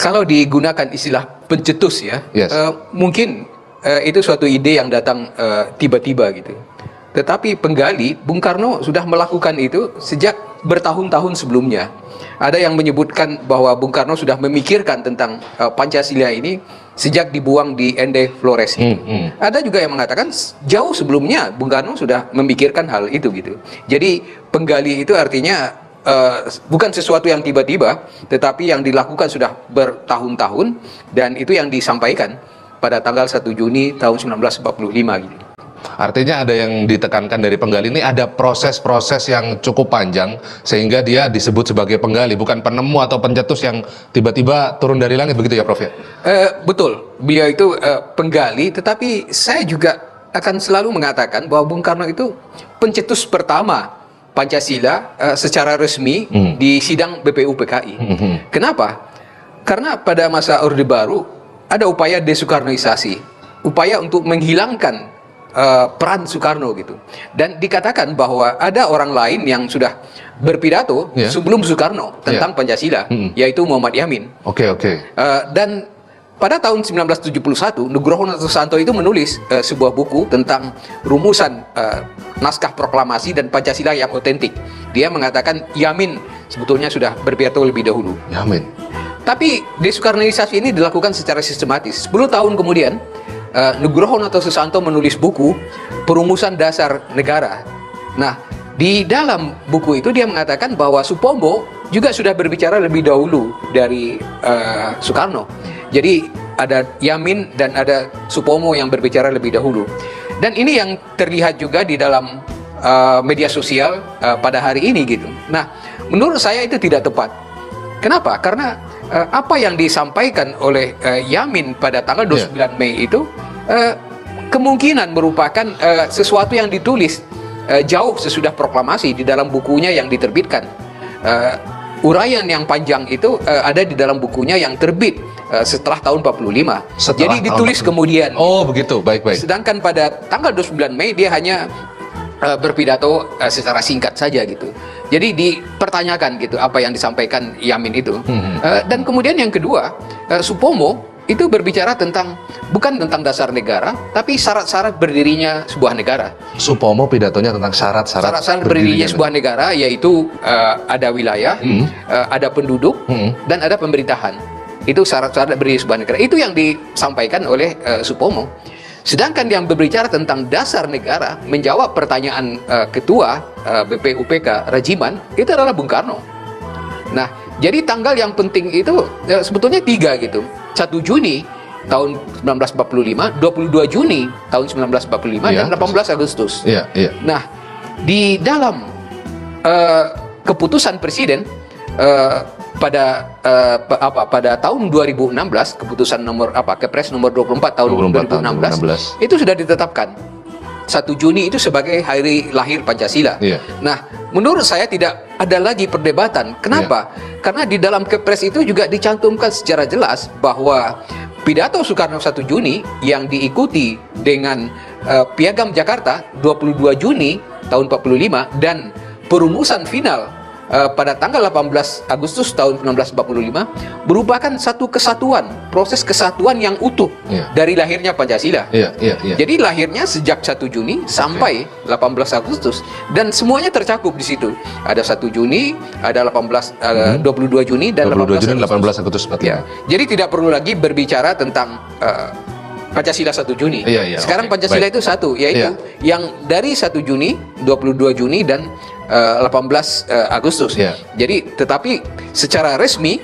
kalau digunakan istilah pencetus ya, yes, mungkin itu suatu ide yang datang tiba-tiba gitu. Tetapi penggali, Bung Karno sudah melakukan itu sejak bertahun-tahun sebelumnya. Ada yang menyebutkan bahwa Bung Karno sudah memikirkan tentang Pancasila ini sejak dibuang di Ende Flores. Ada juga yang mengatakan jauh sebelumnya Bung Karno sudah memikirkan hal itu gitu. Jadi penggali itu artinya bukan sesuatu yang tiba-tiba, tetapi yang dilakukan sudah bertahun-tahun, dan itu yang disampaikan pada tanggal 1 Juni tahun 1945 gitu. Artinya ada yang ditekankan dari penggali ini, ada proses-proses yang cukup panjang sehingga dia disebut sebagai penggali, bukan penemu atau pencetus yang tiba-tiba turun dari langit, begitu ya Prof ya? Betul, beliau itu penggali, tetapi saya juga akan selalu mengatakan bahwa Bung Karno itu pencetus pertama Pancasila secara resmi di sidang BPUPKI. Kenapa? Karena pada masa Orde Baru ada upaya desoekarnoisasi, upaya untuk menghilangkan peran Soekarno gitu, dan dikatakan bahwa ada orang lain yang sudah berpidato sebelum Soekarno tentang Pancasila, yaitu Muhammad Yamin. Dan pada tahun 1971 Nugroho Notosusanto itu menulis sebuah buku tentang rumusan naskah proklamasi dan Pancasila yang otentik. Dia mengatakan Yamin sebetulnya sudah berpidato lebih dahulu. Yamin. Tapi desoekarnoisasi ini dilakukan secara sistematis. 10 tahun kemudian Nugroho Notosusanto menulis buku Perumusan Dasar Negara. Nah, di dalam buku itu dia mengatakan bahwa Supomo juga sudah berbicara lebih dahulu dari Soekarno. Jadi ada Yamin dan ada Supomo yang berbicara lebih dahulu. Dan ini yang terlihat juga di dalam media sosial pada hari ini gitu. Nah, menurut saya itu tidak tepat. Kenapa? Karena apa yang disampaikan oleh Yamin pada tanggal 29 Mei itu kemungkinan merupakan sesuatu yang ditulis jauh sesudah proklamasi di dalam bukunya yang diterbitkan. Uraian yang panjang itu ada di dalam bukunya yang terbit setelah tahun 45. Jadi ditulis kemudian. Oh begitu, baik-baik. Sedangkan pada tanggal 29 Mei dia hanya berpidato secara singkat saja gitu. Jadi dipertanyakan gitu apa yang disampaikan Yamin itu. Dan kemudian yang kedua, Supomo itu berbicara tentang, bukan tentang dasar negara, tapi syarat-syarat berdirinya sebuah negara. Supomo pidatonya tentang syarat-syarat berdirinya sebuah negara, yaitu ada wilayah, ada penduduk, dan ada pemerintahan. Itu syarat-syarat berdirinya sebuah negara. Itu yang disampaikan oleh Supomo. Sedangkan yang berbicara tentang dasar negara, menjawab pertanyaan ketua BPUPK Rajiman, itu adalah Bung Karno. Nah, jadi tanggal yang penting itu sebetulnya tiga gitu. 1 Juni tahun 1945, 22 Juni tahun 1945, dan 18 Agustus. Nah, di dalam keputusan Presiden pada tahun 2016, keputusan Kepres nomor 24 tahun 2016 itu sudah ditetapkan 1 Juni itu sebagai hari lahir Pancasila. Nah, menurut saya tidak ada lagi perdebatan. Kenapa? Karena di dalam Kepres itu juga dicantumkan secara jelas bahwa pidato Soekarno 1 Juni yang diikuti dengan Piagam Jakarta 22 Juni tahun 45 dan perumusan final pada tanggal 18 Agustus tahun 1945 merupakan satu kesatuan, proses kesatuan yang utuh dari lahirnya Pancasila. Jadi lahirnya sejak 1 Juni sampai 18 Agustus dan semuanya tercakup di situ. Ada 1 Juni, ada 22 Juni dan 18 Agustus. Jadi tidak perlu lagi berbicara tentang Pancasila 1 Juni. Sekarang Pancasila itu satu, yaitu yang dari 1 Juni, 22 Juni dan 18 Agustus. Jadi tetapi secara resmi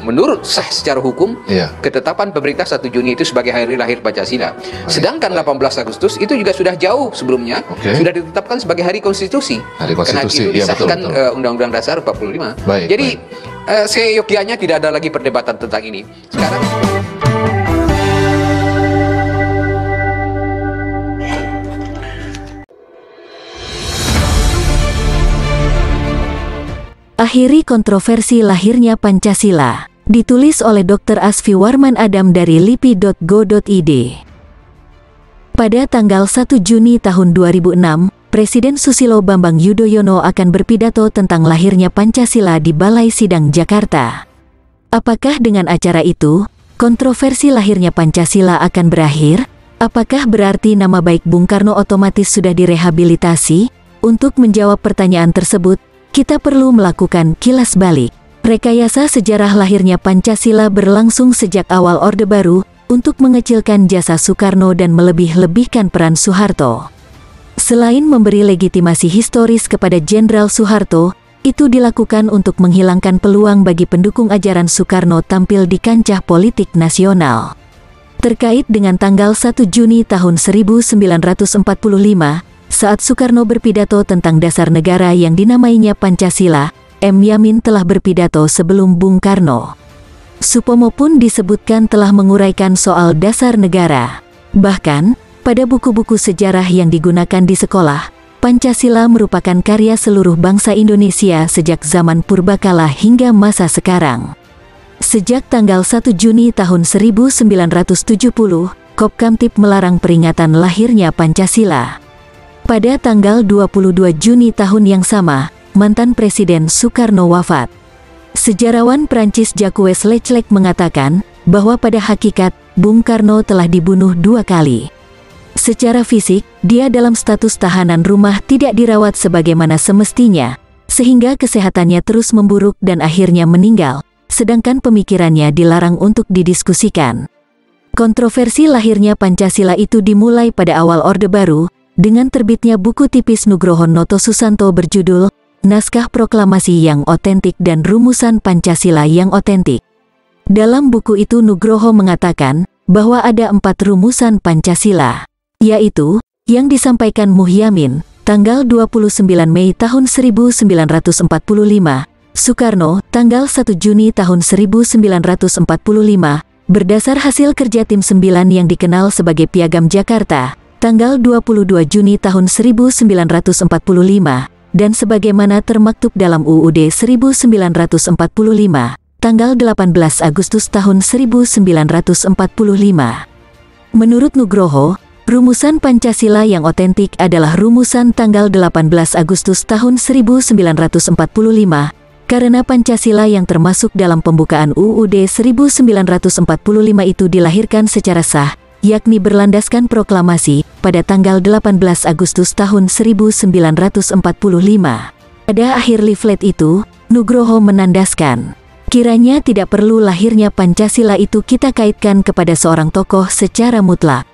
menurut sah secara hukum ketetapan pemerintah 1 Juni itu sebagai hari lahir Pancasila. Sedangkan 18 Agustus itu juga sudah jauh sebelumnya sudah ditetapkan sebagai hari konstitusi. Hari konstitusi. Karena disahkan Undang-Undang Dasar 45. Jadi seyogyanya tidak ada lagi perdebatan tentang ini. Sekarang akhiri kontroversi lahirnya Pancasila, ditulis oleh Dr. Asfi Warman Adam dari lipi.go.id. Pada tanggal 1 Juni tahun 2006, Presiden Susilo Bambang Yudhoyono akan berpidato tentang lahirnya Pancasila di Balai Sidang Jakarta. Apakah dengan acara itu, kontroversi lahirnya Pancasila akan berakhir? Apakah berarti nama baik Bung Karno otomatis sudah direhabilitasi? Untuk menjawab pertanyaan tersebut, kita perlu melakukan kilas balik. Rekayasa sejarah lahirnya Pancasila berlangsung sejak awal Orde Baru untuk mengecilkan jasa Soekarno dan melebih-lebihkan peran Soeharto. Selain memberi legitimasi historis kepada Jenderal Soeharto, itu dilakukan untuk menghilangkan peluang bagi pendukung ajaran Soekarno tampil di kancah politik nasional. Terkait dengan tanggal 1 Juni tahun 1945, saat Soekarno berpidato tentang dasar negara yang dinamainya Pancasila, M. Yamin telah berpidato sebelum Bung Karno. Supomo pun disebutkan telah menguraikan soal dasar negara. Bahkan, pada buku-buku sejarah yang digunakan di sekolah, Pancasila merupakan karya seluruh bangsa Indonesia sejak zaman purbakala hingga masa sekarang. Sejak tanggal 1 Juni tahun 1970, Kopkamtip melarang peringatan lahirnya Pancasila. Pada tanggal 22 Juni tahun yang sama, mantan Presiden Soekarno wafat. Sejarawan Prancis Jacques Leclerc mengatakan bahwa pada hakikat, Bung Karno telah dibunuh 2 kali. Secara fisik, dia dalam status tahanan rumah tidak dirawat sebagaimana semestinya, sehingga kesehatannya terus memburuk dan akhirnya meninggal, sedangkan pemikirannya dilarang untuk didiskusikan. Kontroversi lahirnya Pancasila itu dimulai pada awal Orde Baru, dengan terbitnya buku tipis Nugroho Notosusanto berjudul Naskah Proklamasi yang Otentik dan Rumusan Pancasila yang Otentik. Dalam buku itu Nugroho mengatakan bahwa ada 4 rumusan Pancasila, yaitu yang disampaikan Muhyamin tanggal 29 Mei tahun 1945, Soekarno tanggal 1 Juni tahun 1945, berdasar hasil kerja tim 9 yang dikenal sebagai Piagam Jakarta, tanggal 22 Juni tahun 1945, dan sebagaimana termaktub dalam UUD 1945, tanggal 18 Agustus tahun 1945. Menurut Nugroho, rumusan Pancasila yang otentik adalah rumusan tanggal 18 Agustus tahun 1945, karena Pancasila yang termasuk dalam pembukaan UUD 1945 itu dilahirkan secara sah, yakni berlandaskan proklamasi, pada tanggal 18 Agustus tahun 1945. Pada akhir leaflet itu, Nugroho menandaskan, kiranya tidak perlu lahirnya Pancasila itu kita kaitkan kepada seorang tokoh secara mutlak.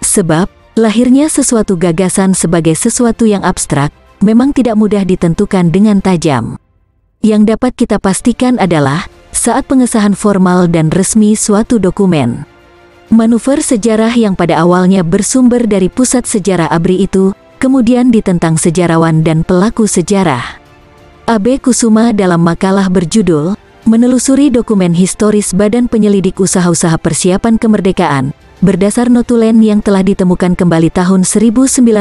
Sebab, lahirnya sesuatu gagasan sebagai sesuatu yang abstrak memang tidak mudah ditentukan dengan tajam. Yang dapat kita pastikan adalah saat pengesahan formal dan resmi suatu dokumen. Manuver sejarah yang pada awalnya bersumber dari pusat sejarah ABRI itu kemudian ditentang sejarawan dan pelaku sejarah. A.B. Kusuma dalam makalah berjudul Menelusuri Dokumen Historis Badan Penyelidik Usaha-Usaha Persiapan Kemerdekaan berdasar notulen yang telah ditemukan kembali tahun 1989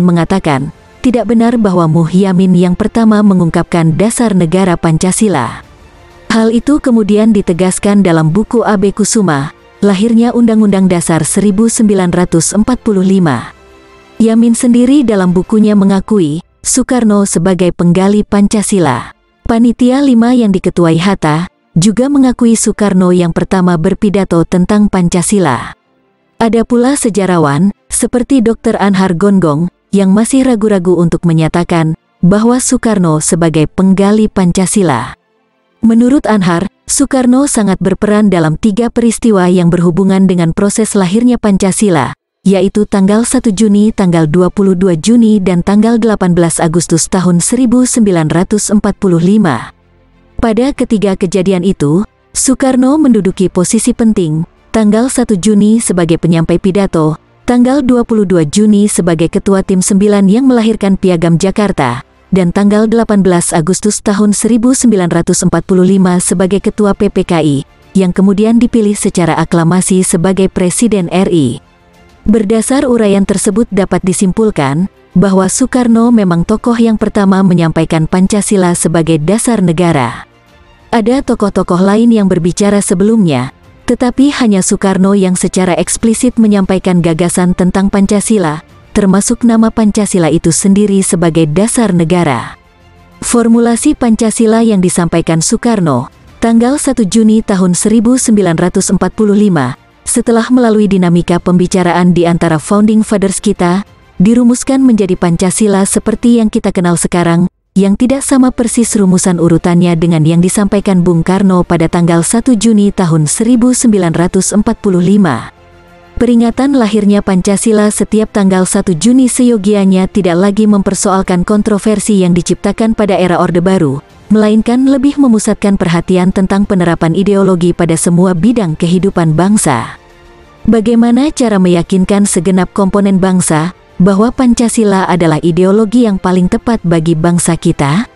mengatakan, tidak benar bahwa Muhyamin yang pertama mengungkapkan dasar negara Pancasila. Hal itu kemudian ditegaskan dalam buku A.B. Kusuma, lahirnya Undang-Undang Dasar 1945. Yamin sendiri dalam bukunya mengakui Soekarno sebagai penggali Pancasila. Panitia 5 yang diketuai Hatta, juga mengakui Soekarno yang pertama berpidato tentang Pancasila. Ada pula sejarawan, seperti Dr. Anhar Gonggong, yang masih ragu-ragu untuk menyatakan bahwa Soekarno sebagai penggali Pancasila. Menurut Anhar, Soekarno sangat berperan dalam 3 peristiwa yang berhubungan dengan proses lahirnya Pancasila, yaitu tanggal 1 Juni, tanggal 22 Juni, dan tanggal 18 Agustus tahun 1945. Pada ketiga kejadian itu, Soekarno menduduki posisi penting, tanggal 1 Juni sebagai penyampai pidato, tanggal 22 Juni sebagai ketua tim 9 yang melahirkan Piagam Jakarta, dan tanggal 18 Agustus tahun 1945 sebagai ketua PPKI, yang kemudian dipilih secara aklamasi sebagai Presiden RI. Berdasar uraian tersebut dapat disimpulkan bahwa Soekarno memang tokoh yang pertama menyampaikan Pancasila sebagai dasar negara. Ada tokoh-tokoh lain yang berbicara sebelumnya, tetapi hanya Soekarno yang secara eksplisit menyampaikan gagasan tentang Pancasila, termasuk nama Pancasila itu sendiri sebagai dasar negara. Formulasi Pancasila yang disampaikan Soekarno, Tanggal 1 Juni tahun 1945, setelah melalui dinamika pembicaraan di antara founding fathers kita, dirumuskan menjadi Pancasila seperti yang kita kenal sekarang, yang tidak sama persis rumusan urutannya dengan yang disampaikan Bung Karno pada tanggal 1 Juni tahun 1945. Peringatan lahirnya Pancasila setiap tanggal 1 Juni seyogianya tidak lagi mempersoalkan kontroversi yang diciptakan pada era Orde Baru, melainkan lebih memusatkan perhatian tentang penerapan ideologi pada semua bidang kehidupan bangsa. Bagaimana cara meyakinkan segenap komponen bangsa bahwa Pancasila adalah ideologi yang paling tepat bagi bangsa kita?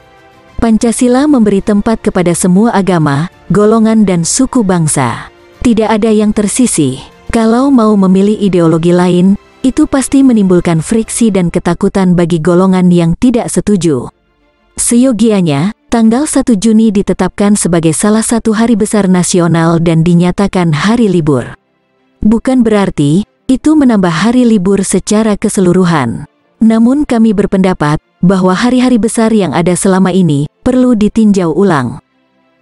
Pancasila memberi tempat kepada semua agama, golongan dan suku bangsa. Tidak ada yang tersisih. Kalau mau memilih ideologi lain, itu pasti menimbulkan friksi dan ketakutan bagi golongan yang tidak setuju. Seyogianya, tanggal 1 Juni ditetapkan sebagai salah satu hari besar nasional dan dinyatakan hari libur. Bukan berarti itu menambah hari libur secara keseluruhan. Namun kami berpendapat bahwa hari-hari besar yang ada selama ini perlu ditinjau ulang.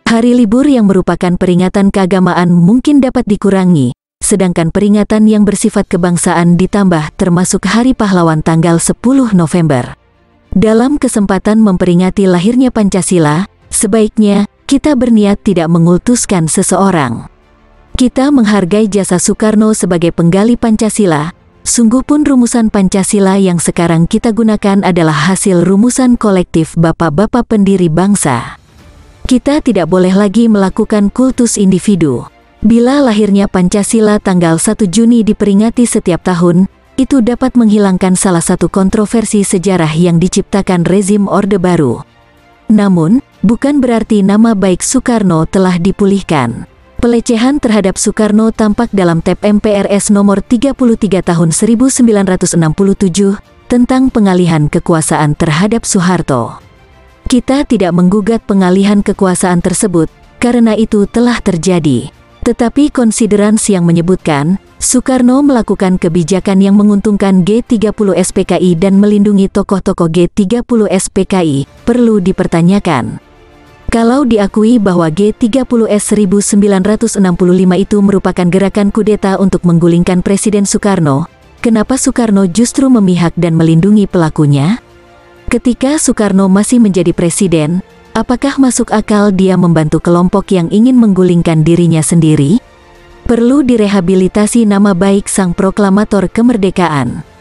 Hari libur yang merupakan peringatan keagamaan mungkin dapat dikurangi, sedangkan peringatan yang bersifat kebangsaan ditambah, termasuk Hari Pahlawan tanggal 10 November. Dalam kesempatan memperingati lahirnya Pancasila, sebaiknya kita berniat tidak mengultuskan seseorang. Kita menghargai jasa Soekarno sebagai penggali Pancasila. Sungguh pun rumusan Pancasila yang sekarang kita gunakan adalah hasil rumusan kolektif bapak-bapak pendiri bangsa. Kita tidak boleh lagi melakukan kultus individu. Bila lahirnya Pancasila tanggal 1 Juni diperingati setiap tahun, itu dapat menghilangkan salah satu kontroversi sejarah yang diciptakan rezim Orde Baru. Namun, bukan berarti nama baik Soekarno telah dipulihkan. Pelecehan terhadap Soekarno tampak dalam TAP MPRS nomor 33 tahun 1967 tentang pengalihan kekuasaan terhadap Soeharto. Kita tidak menggugat pengalihan kekuasaan tersebut, karena itu telah terjadi. Tetapi konsiderans yang menyebutkan, Soekarno melakukan kebijakan yang menguntungkan G30S PKI dan melindungi tokoh-tokoh G30S PKI, perlu dipertanyakan. Kalau diakui bahwa G30S 1965 itu merupakan gerakan kudeta untuk menggulingkan Presiden Soekarno, kenapa Soekarno justru memihak dan melindungi pelakunya? Ketika Soekarno masih menjadi presiden, apakah masuk akal dia membantu kelompok yang ingin menggulingkan dirinya sendiri? Perlu direhabilitasi nama baik sang proklamator kemerdekaan.